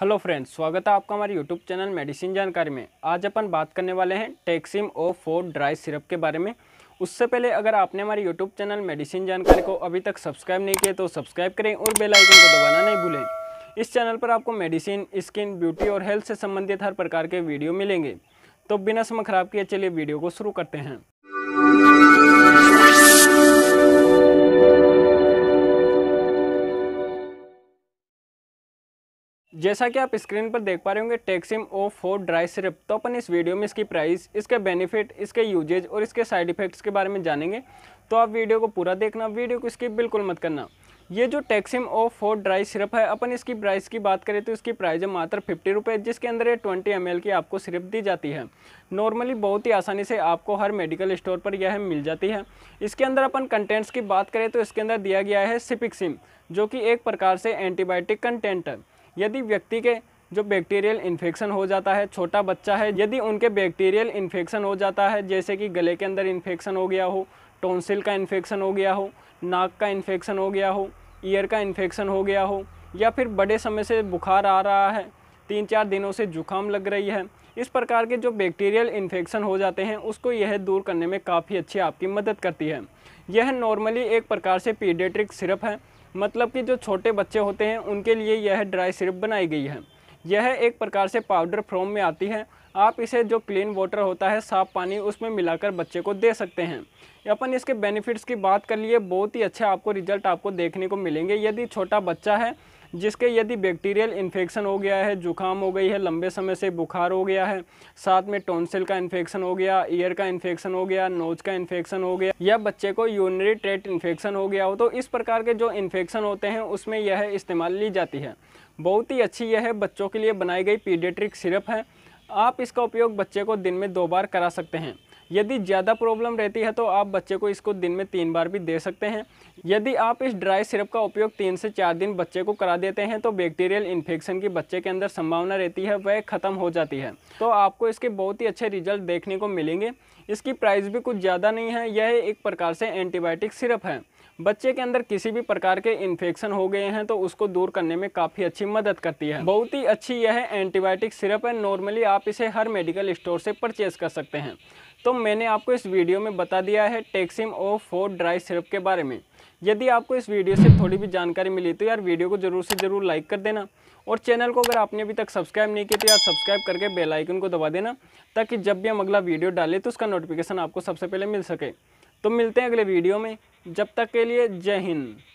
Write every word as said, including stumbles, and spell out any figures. Hello friends, स्वागत है आपका हमारे यूट्यूब चैनल मेडिसिन जानकारी में। आज अपन बात करने वाले हैं Taxim O Forte dry syrup के बारे में। उससे पहले अगर आपने हमारे यूट्यूब चैनल मेडिसिन जानकारी को अभी तक सब्सक्राइब नहीं किया तो सब्सक्राइब करें और बेल आइकन को दबाना नहीं भूलें। इस चैनल पर आपको मेडिसिन, स्किन, ब्यूटी और हेल्थ से संबंधित हर प्रकार के वीडियो मिलेंगे। तो बिना समय खराब किए चलिए वीडियो को शुरू करते हैं। जैसा कि आप स्क्रीन पर देख पा रहे होंगे Taxim O Forte dry syrup, तो अपन इस वीडियो में इसकी प्राइस, इसके बेनिफिट, इसके यूजेज और इसके साइड इफेक्ट्स के बारे में जानेंगे। तो आप वीडियो को पूरा देखना, वीडियो को स्किप बिल्कुल मत करना। ये जो Taxim O Forte dry syrup है, अपन इसकी प्राइस की बात करें तो इसकी प्राइस है मात्र फिफ्टी रुपये, जिसके अंदर ये ट्वेंटी एम एल की आपको सिरप दी जाती है। नॉर्मली बहुत ही आसानी से आपको हर मेडिकल स्टोर पर यह मिल जाती है। इसके अंदर अपन कंटेंट्स की बात करें तो इसके अंदर दिया गया है सिपिक्सिम, जो कि एक प्रकार से एंटीबायोटिक कंटेंट है। यदि व्यक्ति के जो बैक्टीरियल इन्फेक्शन हो जाता है, छोटा बच्चा है, यदि उनके बैक्टीरियल इन्फेक्शन हो जाता है, जैसे कि गले के अंदर इन्फेक्शन हो गया हो, टॉन्सिल का इन्फेक्शन हो गया हो, नाक का इन्फेक्शन हो गया हो, ईयर का इन्फेक्शन हो गया हो, या फिर बड़े समय से बुखार आ रहा है, तीन चार दिनों से जुकाम लग रही है, इस प्रकार के जो बैक्टीरियल इन्फेक्शन हो जाते हैं उसको यह दूर करने में काफ़ी अच्छी आपकी मदद करती है। यह नॉर्मली एक प्रकार से पीडियाट्रिक सिरप है, मतलब कि जो छोटे बच्चे होते हैं उनके लिए यह ड्राई सिरप बनाई गई है। यह एक प्रकार से पाउडर फॉर्म में आती है। आप इसे जो क्लीन वाटर होता है, साफ पानी, उसमें मिलाकर बच्चे को दे सकते हैं। अपन इसके बेनिफिट्स की बात कर लिए, बहुत ही अच्छे आपको रिजल्ट आपको देखने को मिलेंगे। यदि छोटा बच्चा है जिसके यदि बैक्टीरियल इन्फेक्शन हो गया है, जुकाम हो गई है, लंबे समय से बुखार हो गया है, साथ में टॉन्सिल का इन्फेक्शन हो गया, ईयर का इन्फेक्शन हो गया, नोज का इन्फेक्शन हो गया, या बच्चे को यूरिनरी ट्रैक्ट इन्फेक्शन हो गया हो, तो इस प्रकार के जो इन्फेक्शन होते हैं उसमें यह इस्तेमाल ली जाती है। बहुत ही अच्छी यह बच्चों के लिए बनाई गई पीडियाट्रिक सिरप है। आप इसका उपयोग बच्चे को दिन में दो बार करा सकते हैं। यदि ज़्यादा प्रॉब्लम रहती है तो आप बच्चे को इसको दिन में तीन बार भी दे सकते हैं। यदि आप इस ड्राई सिरप का उपयोग तीन से चार दिन बच्चे को करा देते हैं तो बैक्टीरियल इन्फेक्शन की बच्चे के अंदर संभावना रहती है वह ख़त्म हो जाती है। तो आपको इसके बहुत ही अच्छे रिजल्ट देखने को मिलेंगे। इसकी प्राइस भी कुछ ज़्यादा नहीं है। यह एक प्रकार से एंटीबायोटिक सिरप है। बच्चे के अंदर किसी भी प्रकार के इन्फेक्शन हो गए हैं तो उसको दूर करने में काफ़ी अच्छी मदद करती है। बहुत ही अच्छी यह एंटीबायोटिक सिरप है। नॉर्मली आप इसे हर मेडिकल स्टोर से परचेज कर सकते हैं। तो मैंने आपको इस वीडियो में बता दिया है Taxim O Forte dry syrup के बारे में। यदि आपको इस वीडियो से थोड़ी भी जानकारी मिली तो यार वीडियो को ज़रूर से ज़रूर लाइक कर देना, और चैनल को अगर आपने अभी तक सब्सक्राइब नहीं किया तो यार सब्सक्राइब करके बेल आइकन को दबा देना, ताकि जब भी हम अगला वीडियो डालें तो उसका नोटिफिकेशन आपको सबसे पहले मिल सके। तो मिलते हैं अगले वीडियो में, जब तक के लिए जय हिंद।